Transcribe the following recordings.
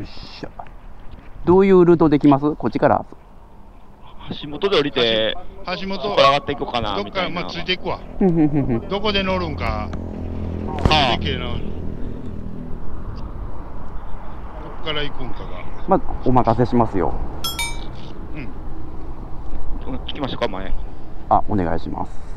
よっしゃ。どういうルートできます？こっちから橋本で降りて、橋本上がっていこうかな。どっか、まあ、ついていくわ。どこで乗るんか。ああ。どっから行くんかが。まあ、お任せしますよ。うん。聞きましたか、前。あ、お願いします。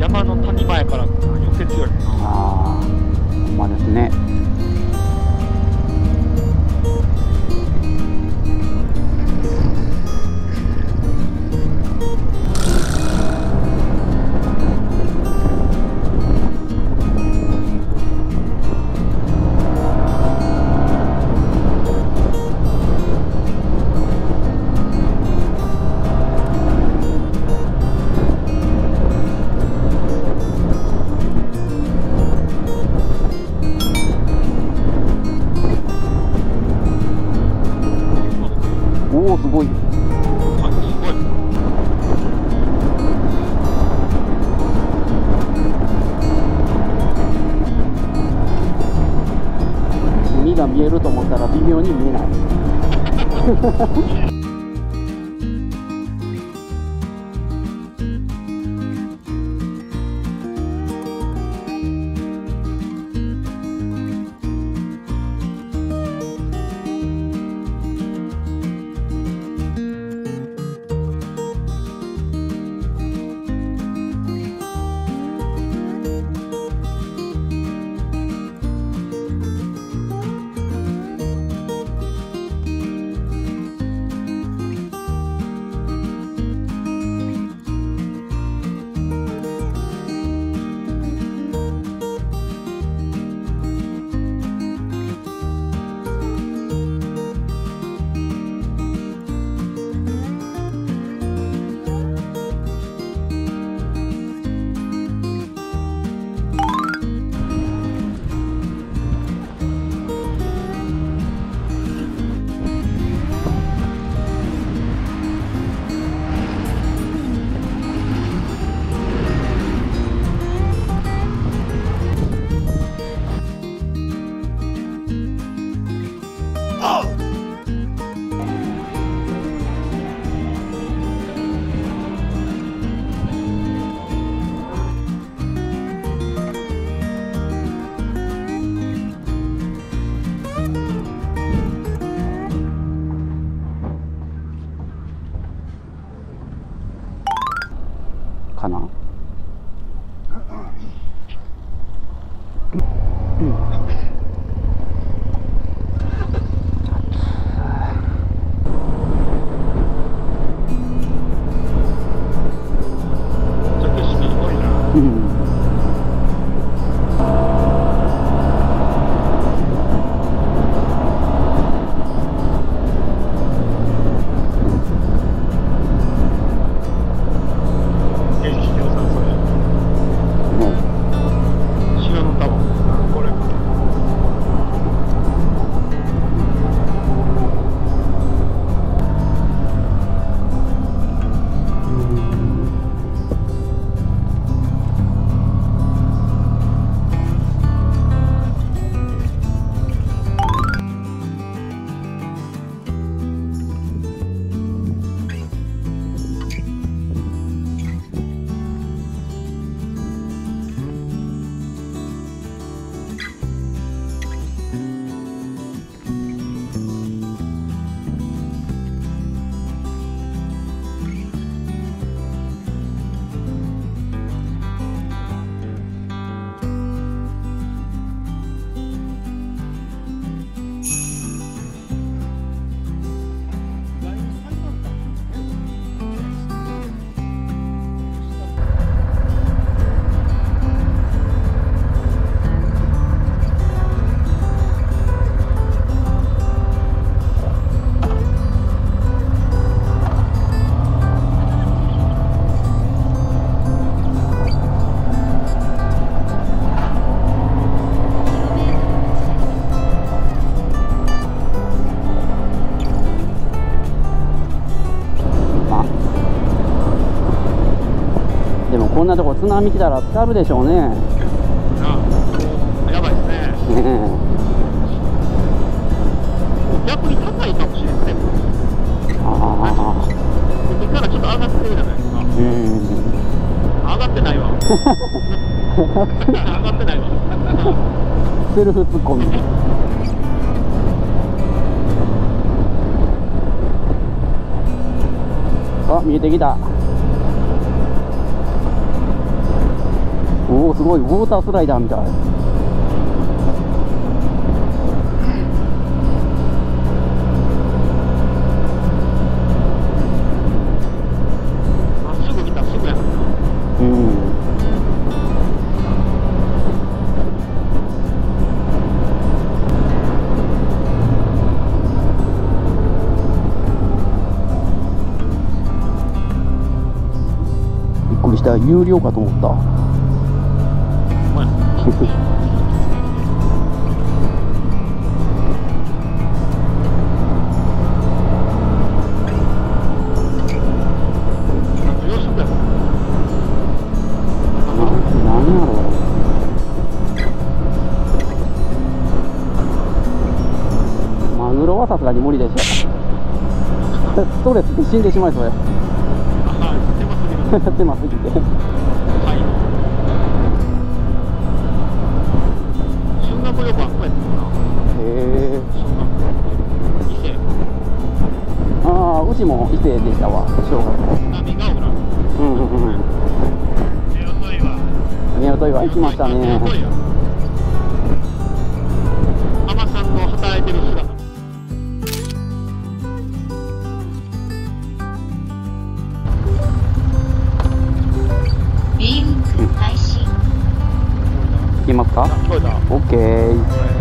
山の谷前から寄せ強い。ああ、まあですね。見えると思ったら微妙に見えない。 가나?こんなとこ津波来たら浸るでしょうね。やばいですね。逆に高いかもしれません。ああ。ここからちょっと上がってるじゃないですか。上がってないわ。上がってないわ。セルフ突っ込み。あ、見えてきた。おお、すごいウォータースライダーみたい。あ、すぐ来た、すぐや。びっくりした、有料かと思った。マグロはさすがに無理でしょ。ストレスで死んでしまいそうや。狭すぎて。うちも伊勢でしたわ、小学校。目をといは行きましたね。浜さんの働いてる姿。ビーム開始。行きますか。オッケー。